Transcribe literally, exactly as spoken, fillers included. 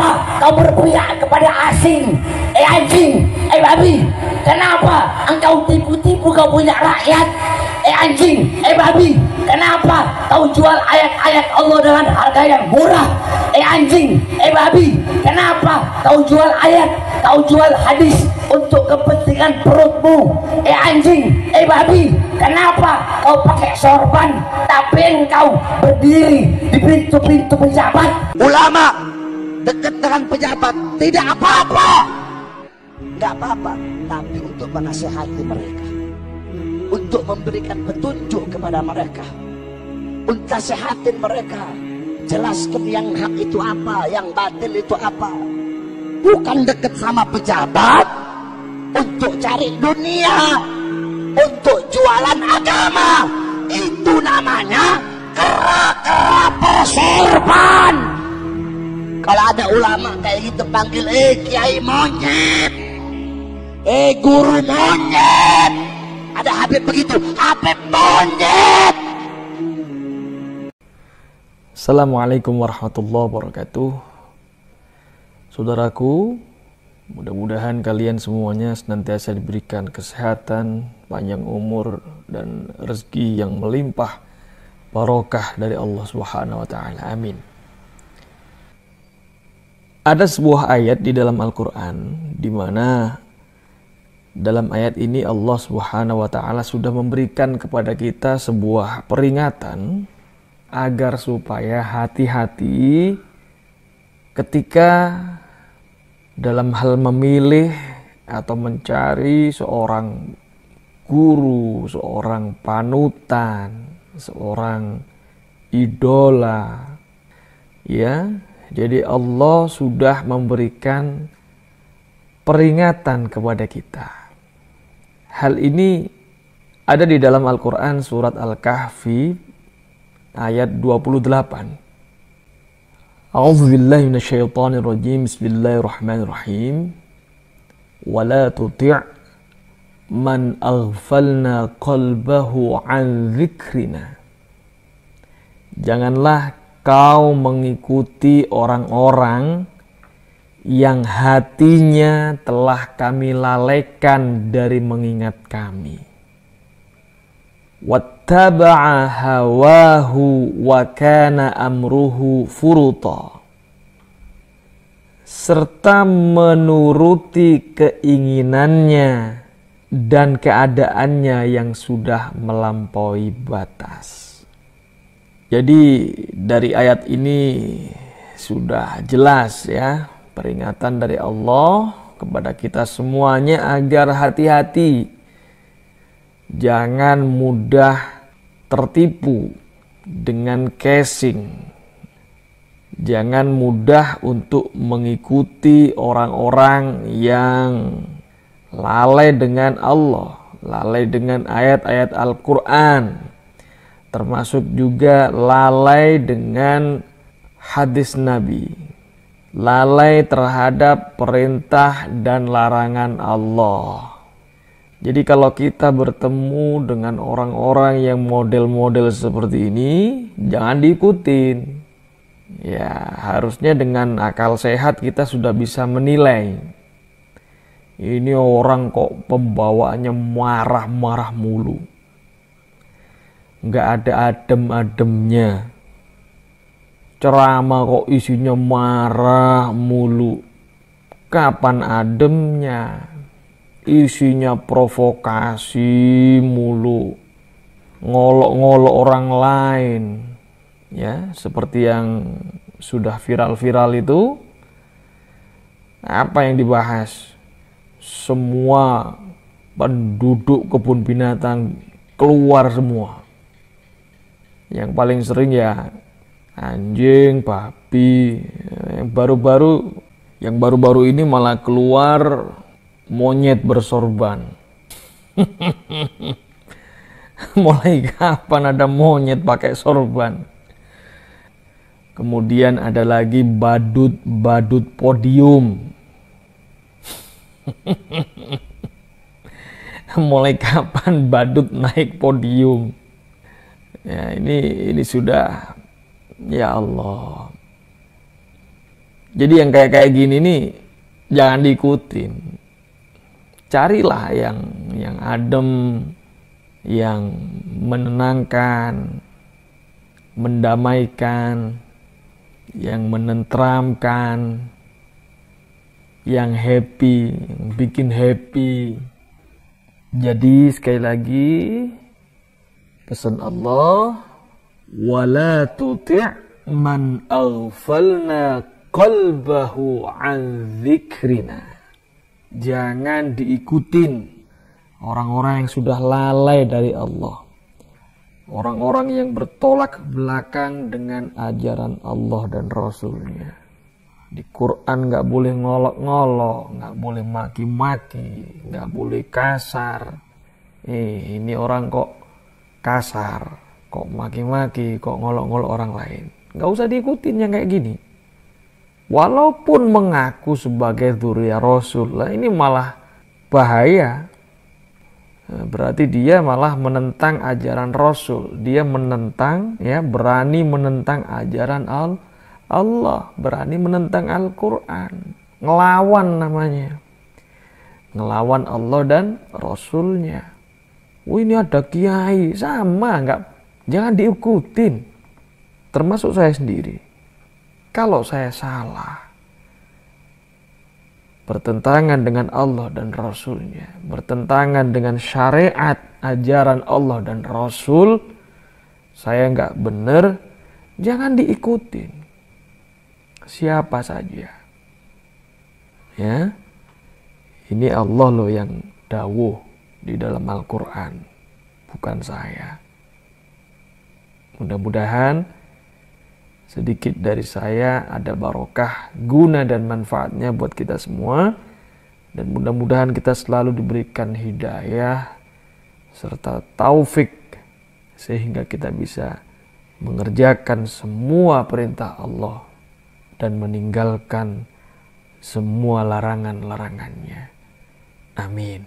Kenapa kau berpihak kepada asing? Eh anjing, eh babi, kenapa engkau tipu-tipu kau punya rakyat? Eh anjing, eh babi, kenapa kau jual ayat-ayat Allah dengan harga yang murah? Eh anjing, eh babi, kenapa kau jual ayat, kau jual hadis untuk kepentingan perutmu? Eh anjing, eh babi, kenapa kau pakai sorban tapi engkau berdiri di pintu-pintu pejabat? Ulama dekat dengan pejabat tidak apa-apa, tidak apa-apa, tapi untuk menasihati mereka, untuk memberikan petunjuk kepada mereka, untuk nasihatin mereka, jelaskan yang hak itu apa, yang batil itu apa. Bukan dekat sama pejabat untuk cari dunia, untuk jualan agama. Itu namanya kera-kera persorban. Kalau ada ulama kayak gitu panggil, eh kiai monyet, eh guru monyet. Ada Habib begitu, Habib monyet. Assalamualaikum warahmatullahi wabarakatuh. Saudaraku, mudah-mudahan kalian semuanya senantiasa diberikan kesehatan, panjang umur, dan rezeki yang melimpah barokah dari Allah Subhanahu wa taala. Amin. Ada sebuah ayat di dalam Al-Quran, di mana dalam ayat ini Allah Subhanahu wa taala sudah memberikan kepada kita sebuah peringatan agar supaya hati-hati ketika dalam hal memilih atau mencari seorang guru, seorang panutan, seorang idola, ya. Jadi Allah sudah memberikan peringatan kepada kita. Hal ini ada di dalam Al-Quran surat Al-Kahfi ayat dua puluh delapan. A'udzubillahi minasyaitonirrajim. Bismillahirrahmanirrahim. Wala tuti' man aghfalna qalbahu an dzikrina. Janganlah kau mengikuti orang-orang yang hatinya telah kami lalaikan dari mengingat kami. Wattaba'a hawahu wa kana amruhu furuta. Serta menuruti keinginannya dan keadaannya yang sudah melampaui batas. Jadi dari ayat ini sudah jelas ya peringatan dari Allah kepada kita semuanya agar hati-hati. Jangan mudah tertipu dengan casing. Jangan mudah untuk mengikuti orang-orang yang lalai dengan Allah, lalai dengan ayat-ayat Al-Quran. Termasuk juga lalai dengan hadis Nabi, lalai terhadap perintah dan larangan Allah. Jadi kalau kita bertemu dengan orang-orang yang model-model seperti ini, jangan diikutin. Ya, harusnya dengan akal sehat kita sudah bisa menilai. Ini orang kok pembawaannya marah-marah mulu, nggak ada adem-ademnya, ceramah kok isinya marah mulu, kapan ademnya, isinya provokasi mulu, ngolok-ngolok orang lain, ya seperti yang sudah viral-viral itu. Apa yang dibahas? Semua penduduk kebun binatang keluar semua. Yang paling sering ya anjing, babi. Yang baru-baru yang baru-baru ini malah keluar monyet bersorban. Mulai kapan ada monyet pakai sorban? Kemudian ada lagi badut-badut podium. Mulai kapan badut naik podium? Ya ini ini sudah, ya Allah. Jadi yang kayak kayak gini nih jangan diikutin. Carilah yang yang adem, yang menenangkan, mendamaikan, yang menentramkan, yang happy, yang bikin happy. Jadi sekali lagi pesan Allah, wala tuti' man aghfalna qalbahu an dzikrina. Jangan diikutin orang-orang yang sudah lalai dari Allah, orang-orang yang bertolak belakang dengan ajaran Allah dan Rasulnya. Di Quran nggak boleh ngolok-ngolok, nggak boleh maki-maki, nggak boleh kasar. Eh, ini orang kok kasar, kok maki-maki, kok ngolok-ngolok orang lain. Nggak usah diikutin yang kayak gini. Walaupun mengaku sebagai dzurriyyah Rasul, lah ini malah bahaya. Berarti dia malah menentang ajaran Rasul. Dia menentang, ya, berani menentang ajaran Allah, berani menentang Al-Quran. Ngelawan namanya. Ngelawan Allah dan Rasulnya. Oh, ini ada kiai, sama nggak? Jangan diikutin, termasuk saya sendiri. Kalau saya salah, bertentangan dengan Allah dan Rasulnya, bertentangan dengan syariat ajaran Allah dan Rasul, saya nggak bener, jangan diikutin. Siapa saja, ya, ini Allah loh yang dawuh di dalam Al-Quran, bukan saya. Mudah-mudahan sedikit dari saya ada barokah, guna dan manfaatnya buat kita semua. Dan mudah-mudahan kita selalu diberikan hidayah serta taufik sehingga kita bisa mengerjakan semua perintah Allah dan meninggalkan semua larangan-larangannya. Amin.